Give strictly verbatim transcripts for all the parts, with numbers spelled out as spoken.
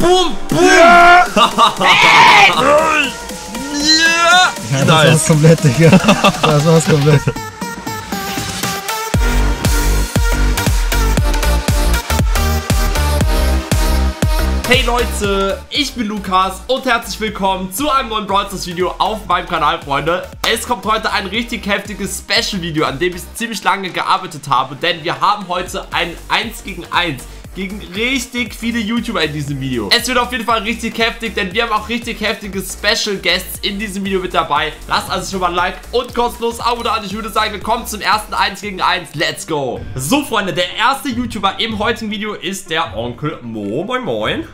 Boom, boom! Ja! Ja, das nice. War's komplett, Digga. Das war's komplett. Hey Leute, ich bin Lukas und herzlich willkommen zu einem neuen Brawl Stars Video auf meinem Kanal, Freunde. Es kommt heute ein richtig heftiges Special Video, an dem ich ziemlich lange gearbeitet habe, denn wir haben heute ein eins gegen eins. Gegen richtig viele YouTuber in diesem Video. Es wird auf jeden Fall richtig heftig, denn wir haben auch richtig heftige Special Guests in diesem Video mit dabei. Lasst also schon mal ein Like und kostenlos Abo da an. Ich würde sagen, wir kommen zum ersten eins gegen eins. Let's go! So, Freunde, der erste YouTuber im heutigen Video ist der Onkel Mo. Moin moin.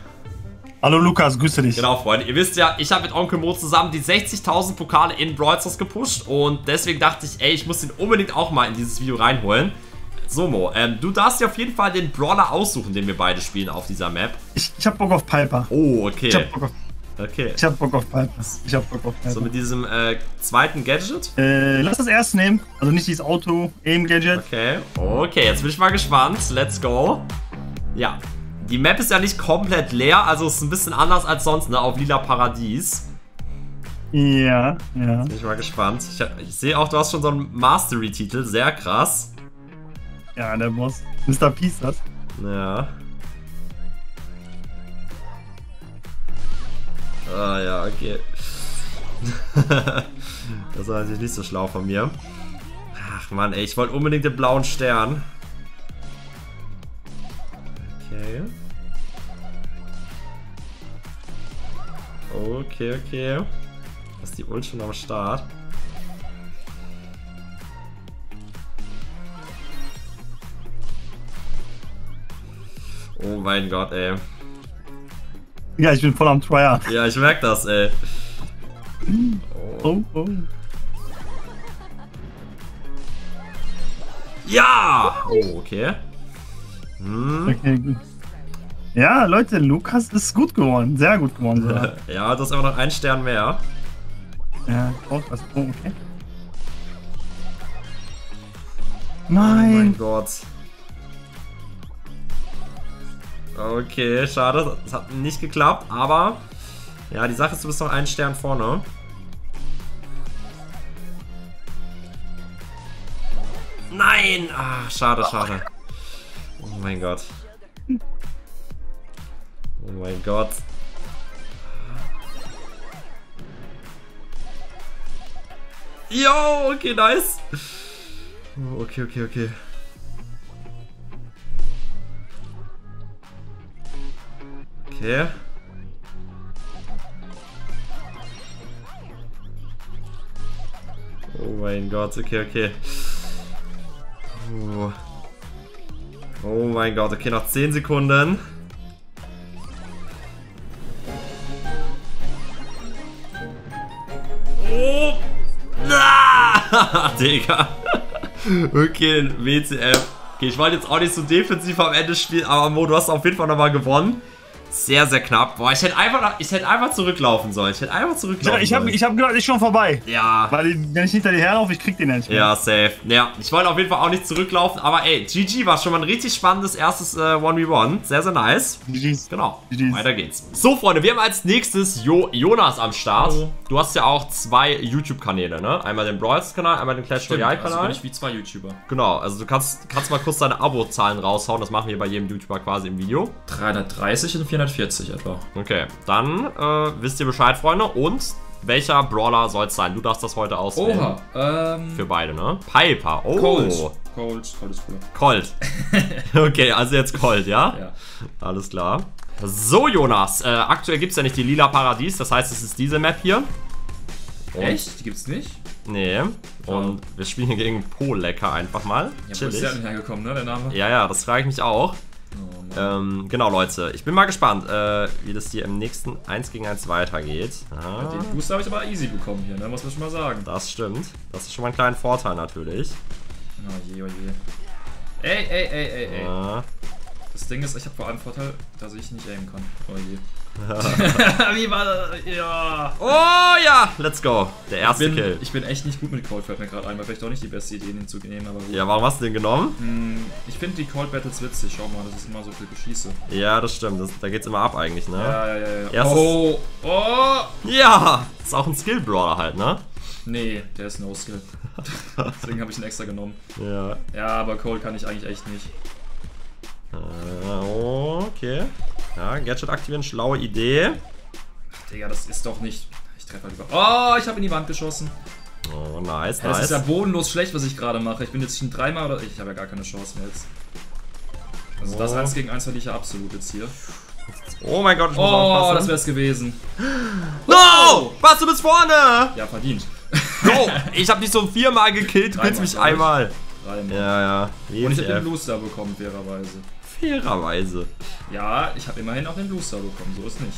Hallo Lukas, grüße dich. Genau, Freunde, ihr wisst ja, ich habe mit Onkel Mo zusammen die sechzigtausend Pokale in Brawl Stars gepusht. Und deswegen dachte ich, ey, ich muss den unbedingt auch mal in dieses Video reinholen. So, Mo, ähm, du darfst dir auf jeden Fall den Brawler aussuchen, den wir beide spielen auf dieser Map. Ich, ich hab Bock auf Piper. Oh, okay. Ich hab Bock auf, okay. Ich hab Bock auf Piper. Ich hab Bock auf Piper. So, mit diesem äh, zweiten Gadget? Äh, lass das erste nehmen. Also nicht dieses Auto-Aim-Gadget. Okay, okay, jetzt bin ich mal gespannt. Let's go. Ja, die Map ist ja nicht komplett leer, also ist ein bisschen anders als sonst, ne, auf Lila Paradies. Ja, ja. Jetzt bin ich mal gespannt. Ich, hab, ich sehe auch, du hast schon so einen Mastery-Titel, sehr krass. Ja, der Boss. MrBeast das. Ja. Ah ja, okay. Das war natürlich nicht so schlau von mir. Ach man, ey, ich wollte unbedingt den blauen Stern. Okay. Okay, okay. Das ist die Ult schon am Start. Oh mein Gott, ey. Ja, ich bin voll am Tryer. Ja, ich merke das, ey. Oh. Oh, oh. Ja! Oh, okay. Hm. Okay, gut. Ja, Leute, Lukas ist gut geworden. Sehr gut geworden sogar. Ja, das ist aber noch ein Stern mehr. Ja, oh, was. Oh, okay. Nein! Oh mein Gott. Okay, schade, das hat nicht geklappt, aber ja, die Sache ist, du bist noch einen Stern vorne. Nein! Ah, schade, schade. Oh mein Gott. Oh mein Gott. Yo, okay, nice. Okay, okay, okay. Okay. Oh mein Gott, okay, okay. Oh, oh mein Gott, okay, noch zehn Sekunden. Oh! Ah, Digga. Okay, W C F. Okay, ich wollte jetzt auch nicht so defensiv am Ende spielen, aber Mo, du hast auf jeden Fall nochmal gewonnen. Sehr, sehr knapp. Boah, ich hätte einfach, ich hätte einfach zurücklaufen sollen. Ich hätte einfach zurücklaufen ich hab, sollen. Ich habe gedacht, ich bin schon vorbei. Ja. Weil wenn ich hinter dir herlaufe, ich krieg den nicht mehr. Ja, safe. Ja, ich wollte auf jeden Fall auch nicht zurücklaufen, aber ey, G G war schon mal ein richtig spannendes erstes äh, eins gegen eins. Sehr, sehr nice. G Gs. Genau. G Gs. Weiter geht's. So, Freunde, wir haben als nächstes jo Jonas am Start. Hallo. Du hast ja auch zwei YouTube-Kanäle, ne? Einmal den Brawls-Kanal, einmal den Clash Royale-Kanal. Also bin ich wie zwei YouTuber. Genau, also du kannst, kannst mal kurz deine Abo-Zahlen raushauen. Das machen wir bei jedem YouTuber quasi im Video. dreihundertdreißig und vierhundertvierzig etwa. Okay, dann äh, wisst ihr Bescheid, Freunde. Und welcher Brawler soll es sein? Du darfst das heute auswählen. Oha, ähm... Für beide, ne? Piper, oh. Cold. Cold, Cold ist cooler. Cold. Okay, also jetzt Cold, ja? Ja. Alles klar. So, Jonas, äh, aktuell gibt es ja nicht die Lila Paradies, das heißt, es ist diese Map hier. Und echt? Die gibt's nicht? Nee. Und wir spielen hier gegen Polecker einfach mal. Ja, chillig. Ist ja nicht hergekommen, ne, der Name? Ja, ja, das frage ich mich auch. Oh, ähm, genau, Leute, ich bin mal gespannt, äh, wie das hier im nächsten eins gegen eins weitergeht. Ah. Den Booster habe ich aber easy bekommen hier, ne? Muss man schon mal sagen. Das stimmt. Das ist schon mal ein kleiner Vorteil natürlich. Oh je, oh je. Ey, ey, ey, ey, ey. Ah. Das Ding ist, ich habe vor allem Vorteil, dass ich nicht aimen kann. Oh je. Wie war das? Ja. Oh ja, let's go. Der erste ich bin, Kill. Ich bin echt nicht gut mit Cold, fällt mir gerade ein, weil vielleicht auch nicht die beste Idee, den zu nehmen, aber gut. Ja, warum hast du den genommen? Ich finde die Cold Battles witzig, schau mal, das ist immer so viel Geschieße. Ja, das stimmt, das, da geht's immer ab eigentlich, ne? Ja, ja, ja. ja. Oh, oh! Ja, das ist auch ein Skill-Brawler halt, ne? Nee, der ist No-Skill. Deswegen habe ich ihn extra genommen. Ja. Ja, aber Cold kann ich eigentlich echt nicht. Okay. Ja, Gadget aktivieren, schlaue Idee. Ach, Digga, das ist doch nicht... Ich treffe halt über... Oh, ich habe in die Wand geschossen. Oh, nice, ja, nice. Das ist ja bodenlos schlecht, was ich gerade mache. Ich bin jetzt schon dreimal oder... Ich habe ja gar keine Chance mehr jetzt. Also oh. das eins gegen eins hatte ich ja absolut jetzt hier. Oh mein Gott, ich muss aufpassen. Oh, das wär's gewesen. No! Was, du bist vorne! Ja, verdient. No! Ich habe dich so viermal gekillt, du willst mich einmal. Dreimal. Ja, ja. Und ich habe den Blue Star bekommen, fairerweise. Fairerweise. Ja, ich habe immerhin auch den Blue Star bekommen, so ist nicht.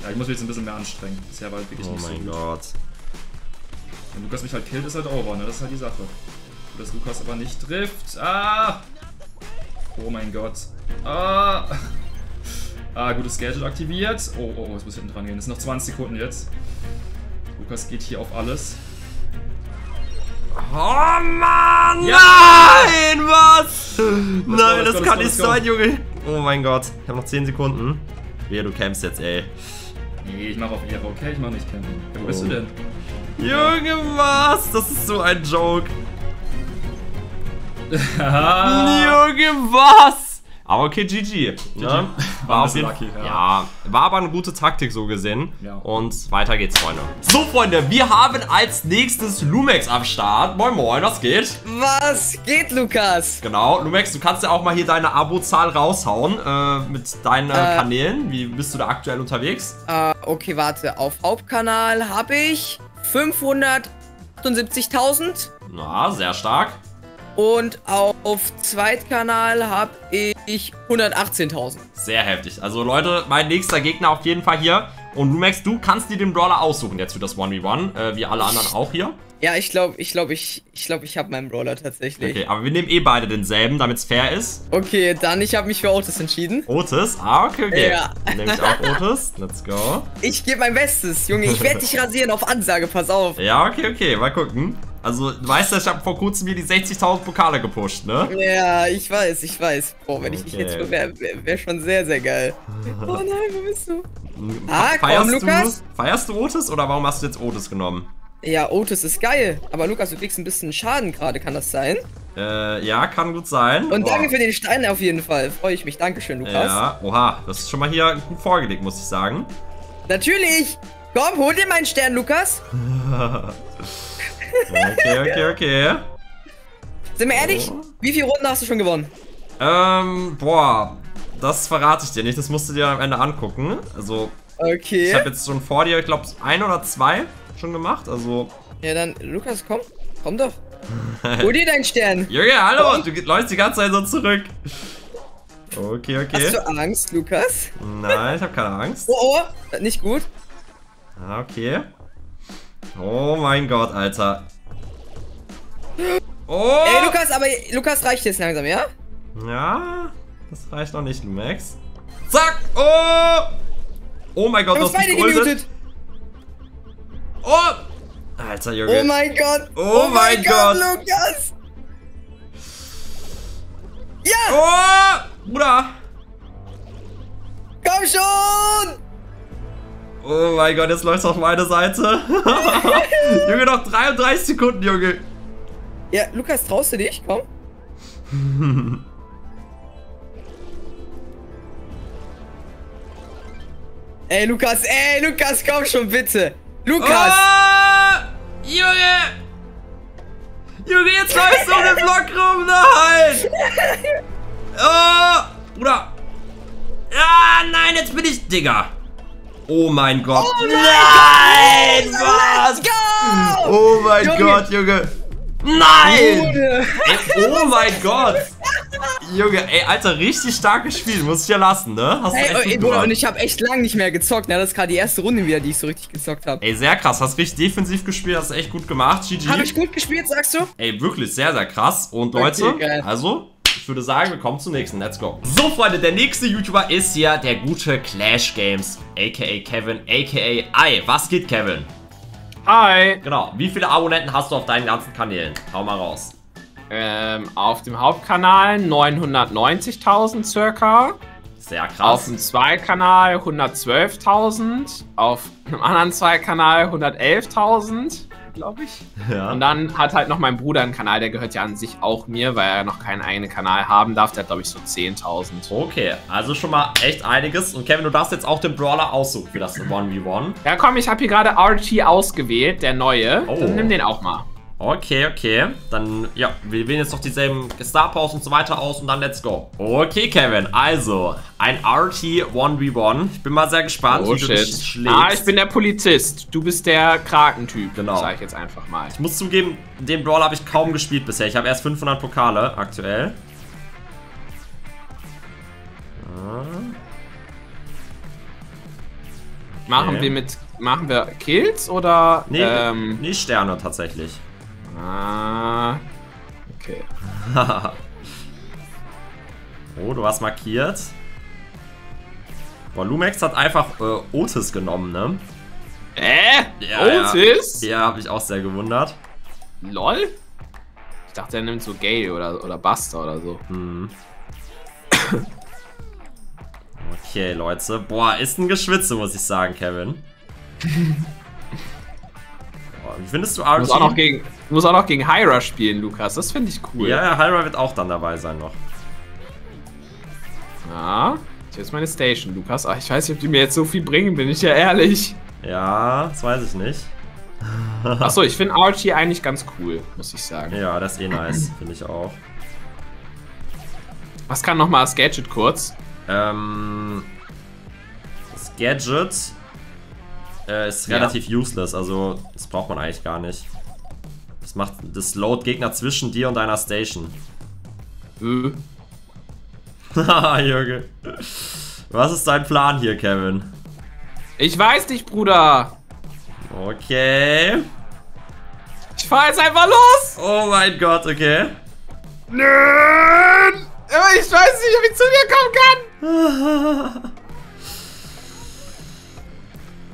Ja, ich muss mich jetzt ein bisschen mehr anstrengen. Bisher war halt wirklich nicht so gut. Oh mein Gott. Wenn Lukas mich halt killt, ist halt over, ne? Das ist halt die Sache. Dass Lukas aber nicht trifft. Ah! Oh mein Gott. Ah! Ah, gutes Gadget aktiviert. Oh, oh, oh, jetzt muss ich hinten dran gehen. Das sind noch zwanzig Sekunden jetzt. Lukas geht hier auf alles. Oh Mann! Ja! Nein, was? Das Nein, war, das, das, das kann nicht sein, Junge. Oh mein Gott, ich habe noch zehn Sekunden. Wehe, du campst jetzt, ey. Nee, ich mache auf Ehre, okay? Ich mache nicht campen. Wo oh. bist du denn? Junge, was? Das ist so ein Joke. Junge, was? Aber okay, G G. G G. Ja? War, auf jeden, lucky, ja. Ja, war aber eine gute Taktik so gesehen. Ja. Und weiter geht's, Freunde. So, Freunde, wir haben als nächstes Lumix am Start. Moin moin, was geht? Was geht, Lukas? Genau, Lumix, du kannst ja auch mal hier deine Abozahl raushauen äh, mit deinen äh, Kanälen. Wie bist du da aktuell unterwegs? Äh, okay, warte. Auf Hauptkanal habe ich fünfhundertachtundsiebzigtausend. Na, sehr stark. Und auf Zweitkanal habe ich hundertachtzehntausend. Sehr heftig. Also Leute, mein nächster Gegner auf jeden Fall hier. Und Lumex, du kannst dir den Brawler aussuchen jetzt für das eins gegen eins, äh, wie alle anderen auch hier. Ja, ich glaube, ich glaube, ich, ich glaube, ich habe meinen Brawler tatsächlich. Okay, aber wir nehmen eh beide denselben, damit es fair ist. Okay, dann ich habe mich für Otis entschieden. Otis? Ah, okay, okay. Ja. Dann nehme ich auch Otis. Let's go. Ich gebe mein Bestes, Junge. Ich werde dich rasieren auf Ansage, pass auf. Ja, okay, okay. Mal gucken. Also, du weißt ja, ich habe vor kurzem mir die sechzigtausend Pokale gepusht, ne? Ja, ich weiß, ich weiß. Boah, wenn okay. ich dich jetzt wäre, wäre wär schon sehr, sehr geil. Oh nein, wo bist du? Ah, komm, Lukas. Du, feierst du Otis oder warum hast du jetzt Otis genommen? Ja, Otis ist geil. Aber Lukas, du kriegst ein bisschen Schaden gerade, kann das sein? Äh, ja, kann gut sein. Und danke oh. für den Stein auf jeden Fall. Freue ich mich. Dankeschön, Lukas. Ja, oha. Das ist schon mal hier gut vorgelegt, muss ich sagen. Natürlich. Komm, hol dir meinen Stern, Lukas. Okay, okay, okay. Sind wir ehrlich? Oh. Wie viele Runden hast du schon gewonnen? Ähm, boah. Das verrate ich dir nicht. Das musst du dir am Ende angucken. Also, okay. Ich habe jetzt schon vor dir, ich glaube, ein oder zwei schon gemacht. Also. Ja, dann, Lukas, komm. Komm doch. Hol dir deinen Stern. Junge, hallo. Komm. Du läufst die ganze Zeit so zurück. Okay, okay. Hast du Angst, Lukas? Nein, ich habe keine Angst. Oh, oh. Nicht gut. Ah, okay. Oh mein Gott, Alter. Oh! Ey, Lukas, aber Lukas reicht jetzt langsam, ja? Ja, das reicht noch nicht, Max. Zack! Oh! Oh mein Gott, das ist Oh! Alter, Junge. Oh mein Gott! Oh, oh mein, mein Gott, Gott, Lukas! Ja! Oh! Bruder! Komm schon! Oh mein Gott, jetzt läuft's auf meine Seite. Junge, noch dreiunddreißig Sekunden, Junge. Ja, Lukas, traust du dich? Komm. Ey, Lukas, ey, Lukas, komm schon, bitte. Lukas! Oh, Junge! Junge, jetzt läufst du um den Block rum, nein! Oh, Bruder! Ah, nein, jetzt bin ich, Digga! Oh mein Gott. Oh mein Nein! Gott. Was? Let's go! Oh mein Junge. Gott, Junge. Nein! Ey, oh mein Gott. Junge, ey, Alter, richtig starkes Spiel. Muss ich ja lassen, ne? Hast ey, echt ey, Bruder, und ich habe echt lang nicht mehr gezockt. Ne? Das ist gerade die erste Runde wieder, die ich so richtig gezockt habe. Ey, sehr krass. Hast richtig defensiv gespielt. Hast echt gut gemacht. G G. Habe ich gut gespielt, sagst du? Ey, wirklich sehr, sehr krass. Und Leute, okay, also... Ich würde sagen, wir kommen zum nächsten. Let's go. So, Freunde, der nächste YouTuber ist ja der gute Clash Games, aka Kevin, aka I. Was geht, Kevin? Hi. Genau. Wie viele Abonnenten hast du auf deinen ganzen Kanälen? Hau mal raus. Ähm, auf dem Hauptkanal neunhundertneunzigtausend circa. Sehr krass. Auf dem Zwei-Kanal hundertzwölftausend. Auf einem anderen Zwei-Kanal hundertelftausend, glaube ich. Ja. Und dann hat halt noch mein Bruder einen Kanal, der gehört ja an sich auch mir, weil er noch keinen eigenen Kanal haben darf. Der hat, glaube ich, so zehntausend. Okay, also schon mal echt einiges. Und Kevin, du darfst jetzt auch den Brawler aussuchen für das eins gegen eins. Ja komm, ich habe hier gerade R T ausgewählt, der neue. Oh. Dann nimm den auch mal. Okay, okay. Dann, ja, wir wählen jetzt noch dieselben Star-Pause und so weiter aus und dann let's go. Okay, Kevin, also ein R T eins gegen eins. Ich bin mal sehr gespannt, oh, wie shit. du dich schlägst. Ah, ich bin der Polizist. Du bist der Krakentyp. Genau. Sag ich jetzt einfach mal. Ich muss zugeben, den Brawler habe ich kaum gespielt bisher. Ich habe erst fünfhundert Pokale aktuell. Hm. Okay. Machen wir mit... Machen wir Kills oder... Nee, ähm, nee Sterne tatsächlich. Ah, okay. Oh, du hast markiert. Boah, Lumix hat einfach äh, Otis genommen, ne? Äh? Ja, Otis? Ja, ja habe ich auch sehr gewundert. Lol? Ich dachte, er nimmt so Gay oder, oder Buster oder so. Hm. Okay, Leute. Boah, ist ein Geschwitze, muss ich sagen, Kevin. Boah, wie findest du R T? Muss auch noch gegen, muss auch noch gegen Hyra spielen, Lukas. Das finde ich cool. Ja, ja, Hyra wird auch dann dabei sein noch. Ja, hier ist meine Station, Lukas. Ach, ich weiß nicht, ob die mir jetzt so viel bringen, bin ich ja ehrlich. Ja, das weiß ich nicht. Achso, ich finde R T eigentlich ganz cool, muss ich sagen. Ja, das ist eh nice, finde ich auch. Was kann nochmal das Gadget kurz? Ähm, das Gadget... Äh, ist relativ ja. useless, also das braucht man eigentlich gar nicht. Das macht das Load Gegner zwischen dir und deiner Station. Äh. Haha, Jürgen. Was ist dein Plan hier, Kevin? Ich weiß nicht, Bruder. Okay. Ich fahr jetzt einfach los. Oh mein Gott, okay. Nö. Ich weiß nicht, ob ich zu dir kommen kann.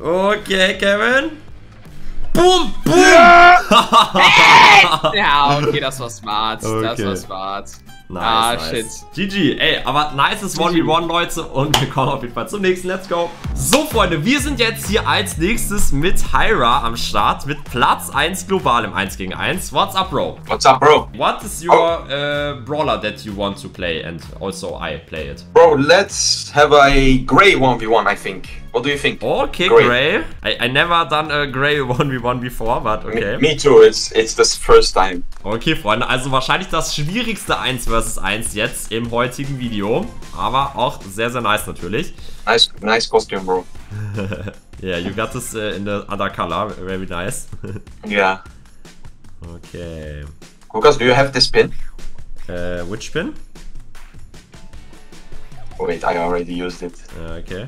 Okay, Kevin. Boom, boom. Ja, ja okay, das war smart. Okay. Das war smart. Nice, ah, nice. Shit. G G. Ey, aber nices eins gegen eins, Leute. Und wir kommen auf jeden Fall zum nächsten. Let's go. So, Freunde, wir sind jetzt hier als nächstes mit Hyra am Start. Mit Platz eins global im eins gegen eins. What's up, bro? What's up, bro? What is your uh, brawler that you want to play? And also I play it. Bro, let's have a Grey eins gegen eins, I think. What do you think? Okay, Grey. Grey. I, I never done a Grey eins gegen eins before, but okay. Me, me too, it's, it's the first time. Okay, Freunde, also wahrscheinlich das schwierigste eins versus eins jetzt im heutigen Video. Aber auch sehr, sehr nice natürlich. Nice, nice costume, bro. Yeah, you got this uh, in the other color, very nice. Yeah. Okay. Lukas, do you have this pin? Uh, which pin? Wait, I already used it. Okay.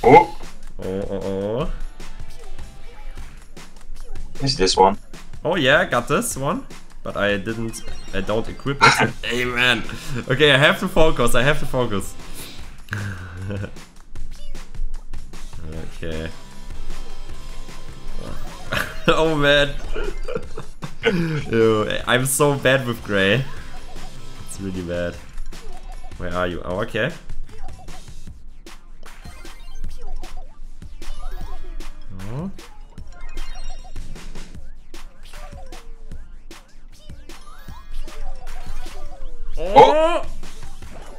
Oh. Oh, oh, oh. Is this one? Oh yeah, I got this one. But I didn't, I don't equip it. Hey man. Okay, I have to focus, I have to focus. Okay. Oh man. Ew, I'm so bad with Grey. It's really bad. Where are you? Oh, okay. Oh.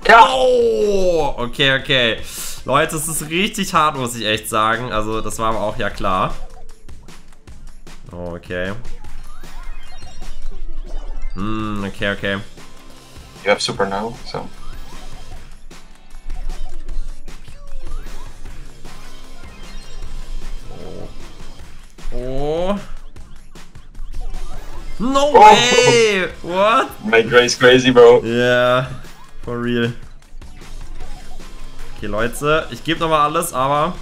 Ja. Oh! Okay, okay. Leute, es ist richtig hart, muss ich echt sagen. Also, das war aber auch ja klar. Okay. Hm, okay, okay. You have super now, so. Oh. No way! Oh. What? My Grey's crazy, bro. Yeah, for real. Okay, Leute, ich gebe nochmal alles, aber...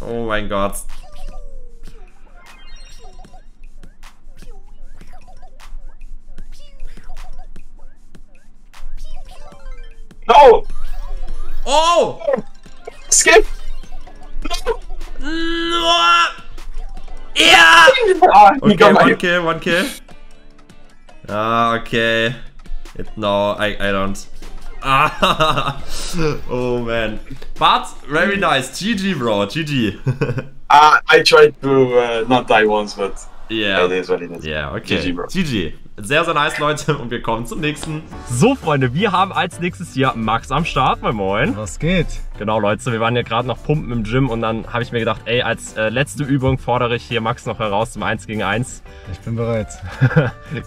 Oh mein Gott. Oh! Skip! No! Ja! Okay, one kill, one kill. Ah, okay. It, no, I, I don't. Ah, oh man. But, very nice. G G, bro. G G. uh, I tried to uh, not die once, but... Yeah. It is what it is. Yeah, okay. G G, bro. G G. Sehr, sehr nice, Leute. Und wir kommen zum nächsten. So, Freunde, wir haben als nächstes hier Max am Start. Moin, moin. Was geht? Genau, Leute, wir waren ja gerade noch pumpen im Gym und dann habe ich mir gedacht, ey, als äh, letzte Übung fordere ich hier Max noch heraus zum eins gegen eins. Ich bin bereit.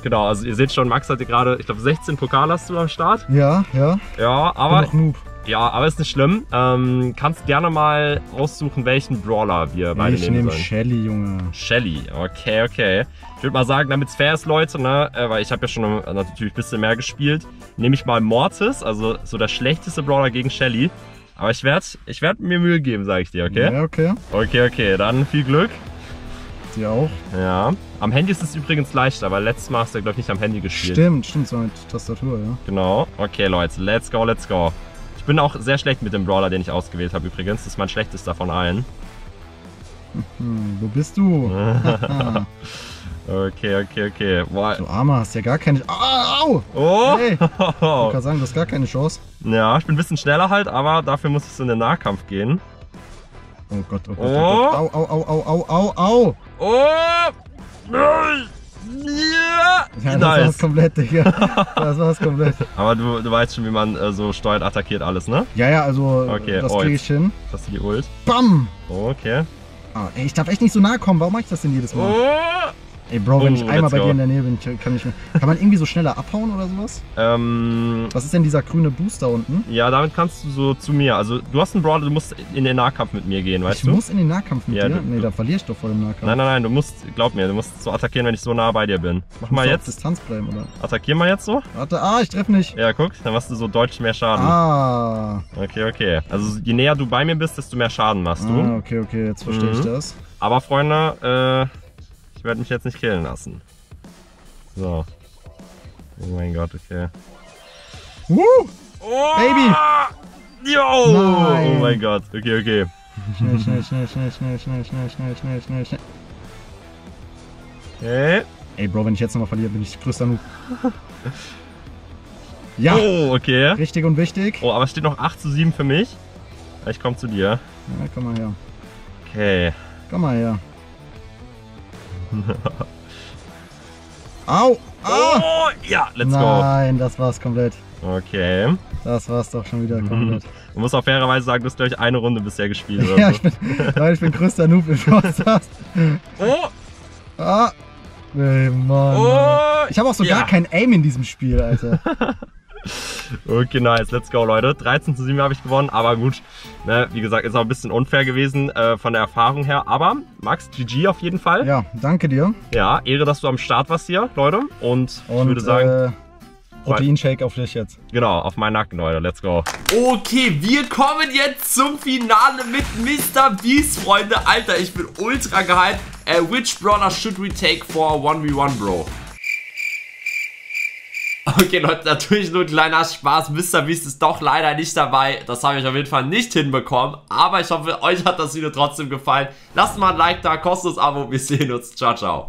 Genau, also ihr seht schon, Max hatte gerade, ich glaube, sechzehn Pokale hast du am Start. Ja, ja. Ja, aber... Ich bin noch Noob. Ja, aber ist nicht schlimm. Ähm, kannst gerne mal aussuchen, welchen Brawler wir beide ich nehmen sollen. Ich nehme Shelly, Junge. Shelly, okay, okay. Ich würde mal sagen, damit es fair ist, Leute, ne, weil ich habe ja schon natürlich ein bisschen mehr gespielt, nehme ich mal Mortis, also so der schlechteste Brawler gegen Shelly. Aber ich werde ich werd mir Mühe geben, sage ich dir, okay? Ja, okay. Okay, okay, dann viel Glück. Dir auch. Ja. Am Handy ist es übrigens leichter, weil letztes Mal hast du, glaube ich, nicht am Handy gespielt. Stimmt, stimmt, so mit Tastatur, ja. Genau. Okay, Leute, let's go, let's go. Ich bin auch sehr schlecht mit dem Brawler, den ich ausgewählt habe übrigens. Das ist mein schlechtester von allen. Wo bist du? Okay, okay, okay. Boah. Du Armer, hast ja gar keine... Au! Oh! Hey. Ich kann sagen, du hast gar keine Chance. Ja, ich bin ein bisschen schneller halt, aber dafür muss ich in den Nahkampf gehen. Oh Gott, oh Gott, oh Gott. Au, au, au, au, au, au, au! Oh! Nein! Ja, ja, das nice. War's komplett, Digga. Das war's komplett. Aber du, du weißt schon, wie man äh, so steuert, attackiert alles, ne? Ja, ja, also okay, das krieg ich hin. Das ist die Ult. Bam! Okay. Ah, ey, ich darf echt nicht so nahe kommen. Warum mache ich das denn jedes Mal? Oh. Ey, Bro, wenn oh, ich einmal bei go. dir in der Nähe bin, kann ich nicht mehr. Kann man irgendwie so schneller abhauen oder sowas? Ähm... Was ist denn dieser grüne Boost da unten? Ja, damit kannst du so zu mir. Also, du hast einen Brawler, du musst in den Nahkampf mit mir gehen, weißt ich du? Ich muss in den Nahkampf mit ja, dir? Du, nee, da verliere ich doch vor dem Nahkampf. Nein, nein, nein, du musst, glaub mir, du musst so attackieren, wenn ich so nah bei dir bin. Mach mal jetzt. Auf Distanz bleiben, oder? Attackier mal jetzt so. Warte, ah, ich treffe nicht. Ja, guck, dann machst du so deutlich mehr Schaden. Ah. Okay, okay. Also, je näher du bei mir bist, desto mehr Schaden machst du. Ah, okay, okay, jetzt verstehe mhm. ich das. Aber, Freunde, äh... ich werde mich jetzt nicht killen lassen. So. Oh mein Gott, okay. Woo! Oh! Baby! Yo! Nein. Oh mein Gott, okay, okay. Schnell, schnell, schnell, schnell, schnell, schnell, schnell, schnell, schnell, schnell, schnell. Okay. Ey, Bro, wenn ich jetzt nochmal verliere, bin ich größter Noob. Ja! Oh, okay. Richtig und wichtig. Oh, aber es steht noch acht zu sieben für mich. Ich komme zu dir. Ja, komm mal her. Okay. Komm mal her. Au! Ah. Oh! Ja, let's Nein, go! Nein, das war's komplett. Okay. Das war's doch schon wieder komplett. Du musst auch fairerweise sagen, du hast gleich eine Runde bisher gespielt. Ja, ich bin, Leute, ich bin größter Noob im Brawl Stars. Oh! Ah! Ey, Mann. Oh. Ich habe auch so ja. gar kein Aim in diesem Spiel, Alter. Okay, nice. Let's go, Leute. dreizehn zu sieben habe ich gewonnen, aber gut. Ne, wie gesagt, ist auch ein bisschen unfair gewesen äh, von der Erfahrung her. Aber, Max, G G auf jeden Fall. Ja, danke dir. Ja, Ehre, dass du am Start warst hier, Leute. Und, Und ich würde sagen... Äh Proteinshake auf dich jetzt. Genau, auf meinen Nacken, Leute. Let's go. Okay, wir kommen jetzt zum Finale mit MrBeast, Freunde. Alter, ich bin ultra gehypt. Uh, which brawler should we take for one v one, Bro? Okay, Leute, natürlich nur ein kleiner Spaß. MrBeast ist doch leider nicht dabei. Das habe ich auf jeden Fall nicht hinbekommen. Aber ich hoffe, euch hat das Video trotzdem gefallen. Lasst mal ein Like da, kostenloses Abo. Wir sehen uns. Ciao, ciao.